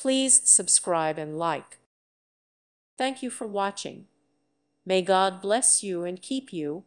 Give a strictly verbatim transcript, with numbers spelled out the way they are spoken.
Please subscribe and like. Thank you for watching. May God bless you and keep you.